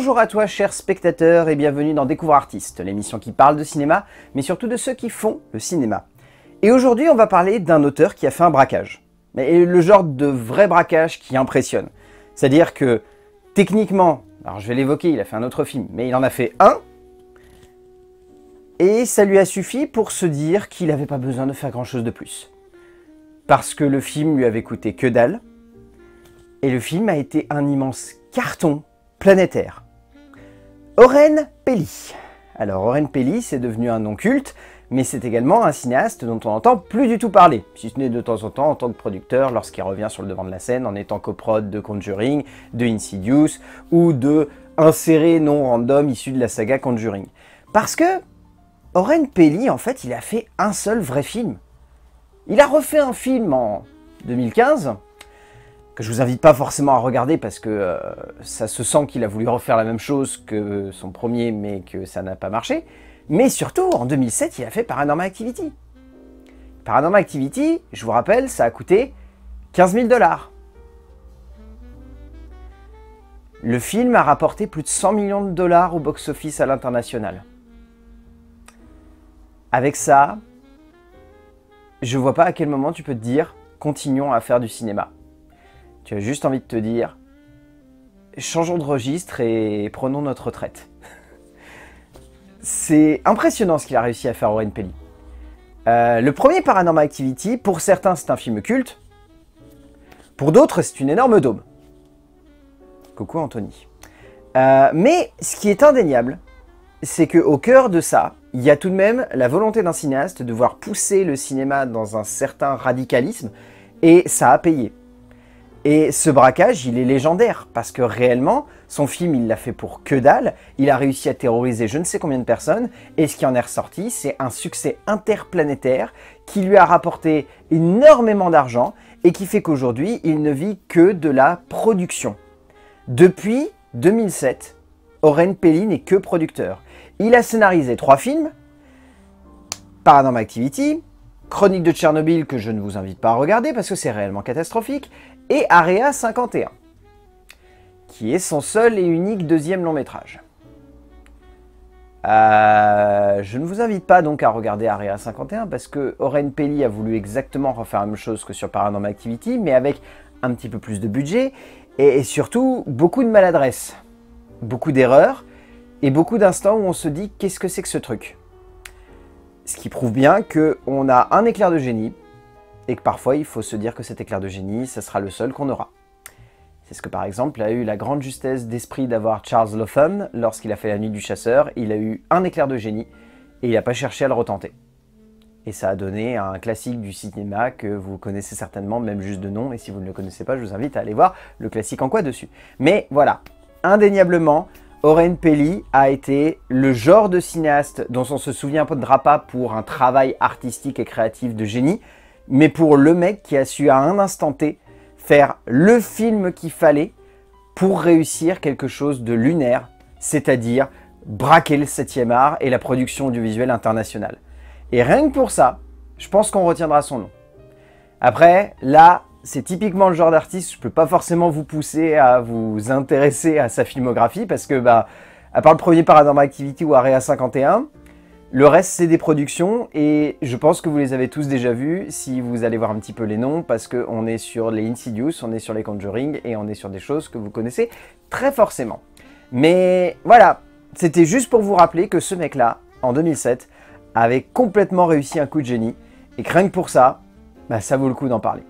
Bonjour à toi chers spectateurs et bienvenue dans Découvre Artiste, l'émission qui parle de cinéma, mais surtout de ceux qui font le cinéma. Et aujourd'hui on va parler d'un auteur qui a fait un braquage. Mais le genre de vrai braquage qui impressionne. C'est-à-dire que techniquement, alors je vais l'évoquer, il a fait un autre film, mais il en a fait un. Et ça lui a suffi pour se dire qu'il n'avait pas besoin de faire grand chose de plus. Parce que le film lui avait coûté que dalle. Et le film a été un immense carton planétaire. Oren Peli. Alors Oren Peli, c'est devenu un nom culte, mais c'est également un cinéaste dont on n'entend plus du tout parler, si ce n'est de temps en temps en tant que producteur lorsqu'il revient sur le devant de la scène en étant coprod de Conjuring, de Insidious ou de insérés non random issus de la saga Conjuring. Parce que Oren Peli, en fait, il a fait un seul vrai film. Il a refait un film en 2015. Que je vous invite pas forcément à regarder parce que ça se sent qu'il a voulu refaire la même chose que son premier mais que ça n'a pas marché. Mais surtout, en 2007, il a fait Paranormal Activity. Paranormal Activity, je vous rappelle, ça a coûté 15 000 $. Le film a rapporté plus de 100 millions $ au box-office à l'international. Avec ça, je vois pas à quel moment tu peux te dire « continuons à faire du cinéma ». Tu as juste envie de te dire « changeons de registre et prenons notre retraite ». C'est impressionnant ce qu'il a réussi à faire Oren Peli. Le premier Paranormal Activity, pour certains c'est un film culte, pour d'autres c'est une énorme daube. Coucou Anthony. Mais ce qui est indéniable, c'est qu'au cœur de ça, il y a tout de même la volonté d'un cinéaste de voir pousser le cinéma dans un certain radicalisme, et ça a payé. Et ce braquage, il est légendaire, parce que réellement, son film, il l'a fait pour que dalle, il a réussi à terroriser je ne sais combien de personnes, et ce qui en est ressorti, c'est un succès interplanétaire qui lui a rapporté énormément d'argent, et qui fait qu'aujourd'hui, il ne vit que de la production. Depuis 2007, Oren Peli n'est que producteur. Il a scénarisé 3 films, Paranormal Activity, Chronique de Tchernobyl que je ne vous invite pas à regarder parce que c'est réellement catastrophique, et Area 51, qui est son seul et unique deuxième long métrage. Je ne vous invite pas donc à regarder Area 51 parce que Oren Peli a voulu exactement refaire la même chose que sur Paranormal Activity, mais avec un petit peu plus de budget et surtout beaucoup de maladresse, beaucoup d'erreurs, et beaucoup d'instants où on se dit « qu'est-ce que c'est que ce truc ?» Ce qui prouve bien qu'on a un éclair de génie, et que parfois il faut se dire que cet éclair de génie, ça sera le seul qu'on aura. C'est ce que par exemple a eu la grande justesse d'esprit d'avoir Charles Laughton lorsqu'il a fait La Nuit du Chasseur, il a eu un éclair de génie, et il n'a pas cherché à le retenter. Et ça a donné un classique du cinéma que vous connaissez certainement, même juste de nom, et si vous ne le connaissez pas, je vous invite à aller voir le classique en quoi dessus. Mais voilà, indéniablement, Oren Peli a été le genre de cinéaste dont on se souviendra pas pour un travail artistique et créatif de génie, mais pour le mec qui a su à un instant T faire le film qu'il fallait pour réussir quelque chose de lunaire, c'est-à-dire braquer le 7e art et la production audiovisuelle internationale. Et rien que pour ça, je pense qu'on retiendra son nom. Après, là, c'est typiquement le genre d'artiste, je ne peux pas forcément vous pousser à vous intéresser à sa filmographie parce que, à part le premier Paranormal Activity ou Area 51, le reste c'est des productions et je pense que vous les avez tous déjà vus si vous allez voir un petit peu les noms parce qu'on est sur les Insidious, on est sur les Conjuring et on est sur des choses que vous connaissez très forcément. Mais voilà, c'était juste pour vous rappeler que ce mec-là, en 2007, avait complètement réussi un coup de génie et rien que pour ça, ça vaut le coup d'en parler.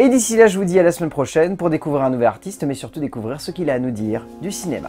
Et d'ici là, je vous dis à la semaine prochaine pour découvrir un nouvel artiste, mais surtout découvrir ce qu'il a à nous dire du cinéma.